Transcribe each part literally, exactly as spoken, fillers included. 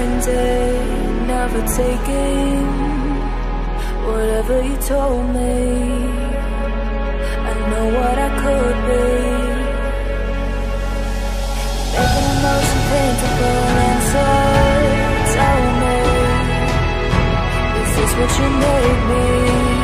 blinded, never taking whatever you told me. I know what I could be, making the most painful answers. Tell me, is this what you made me?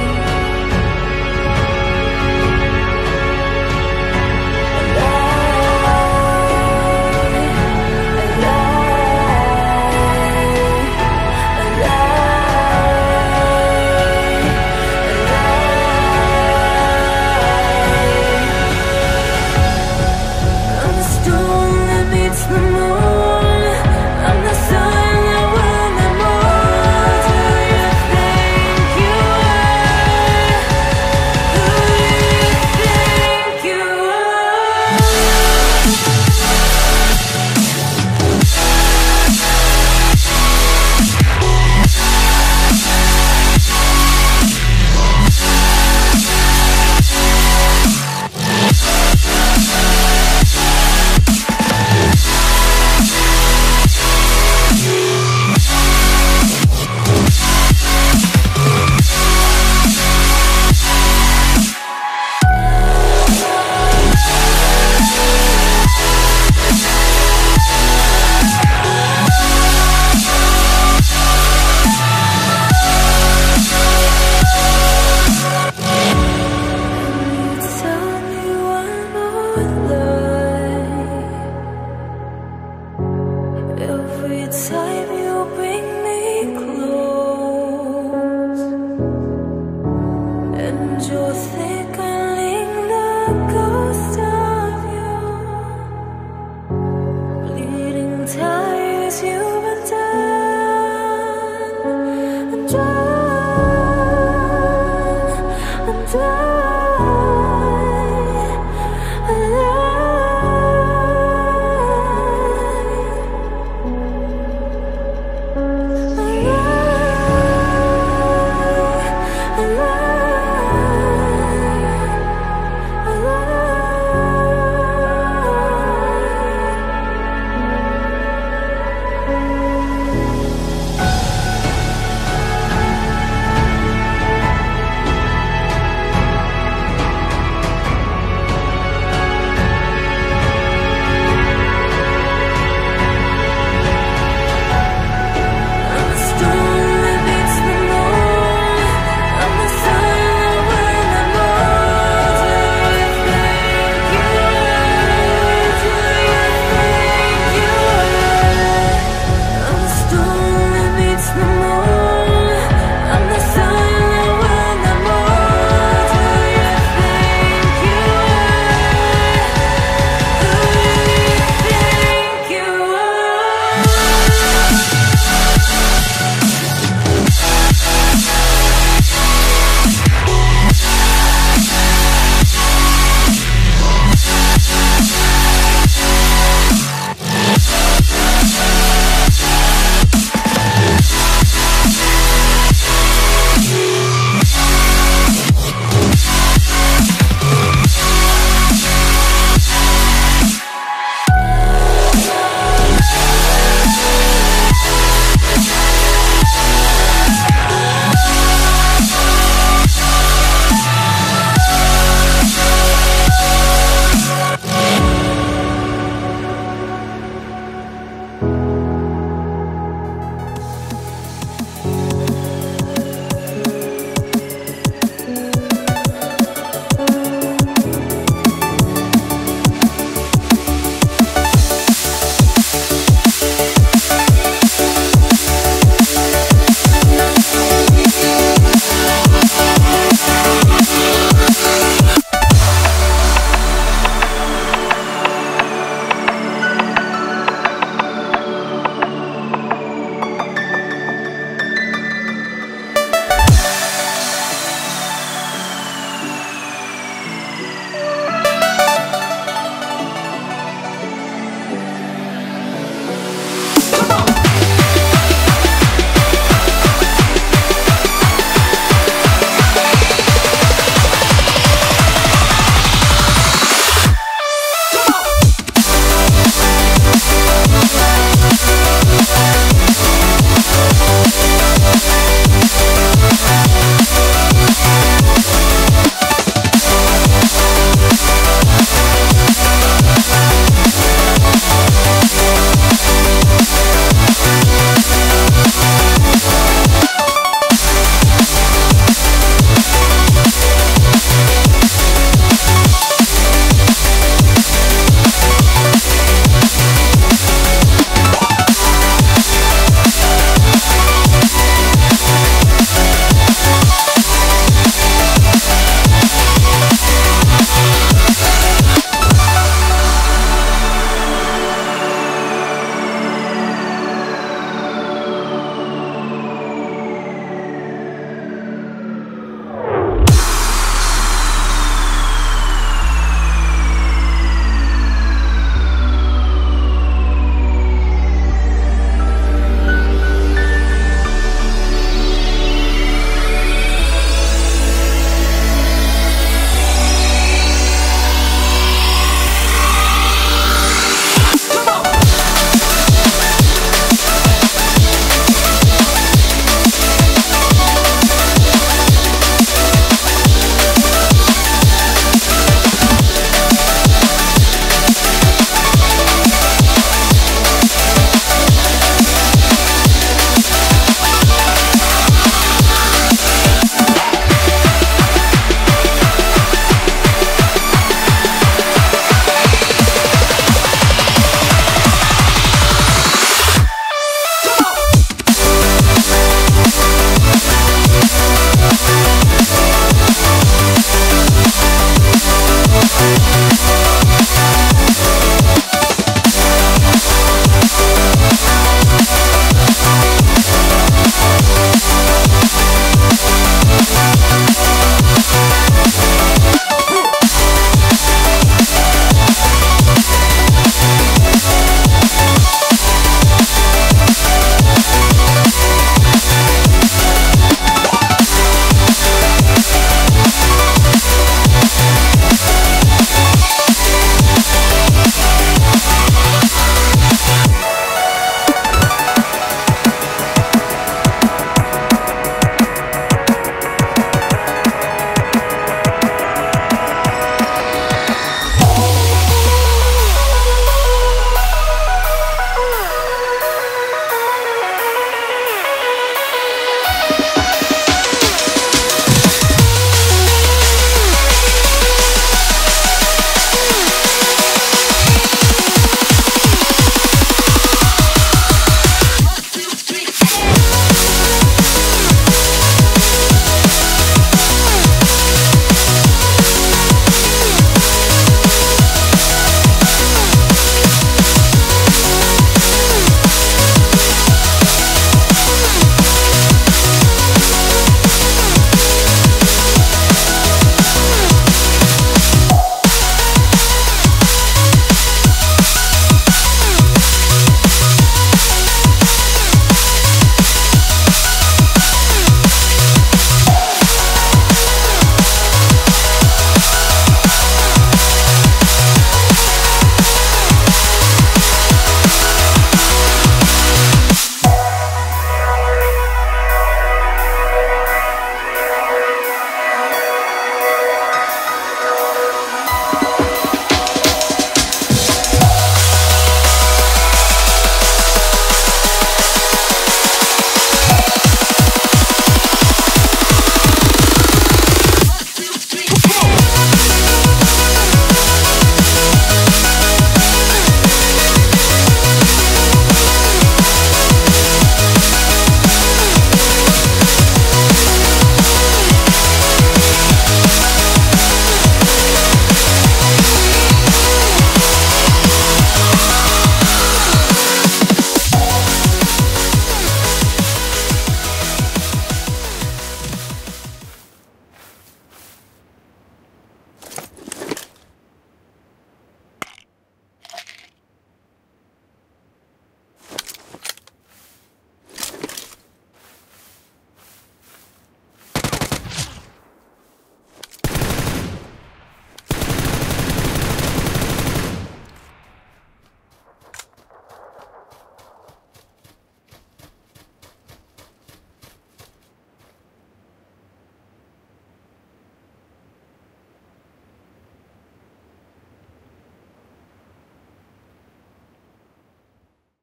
Time.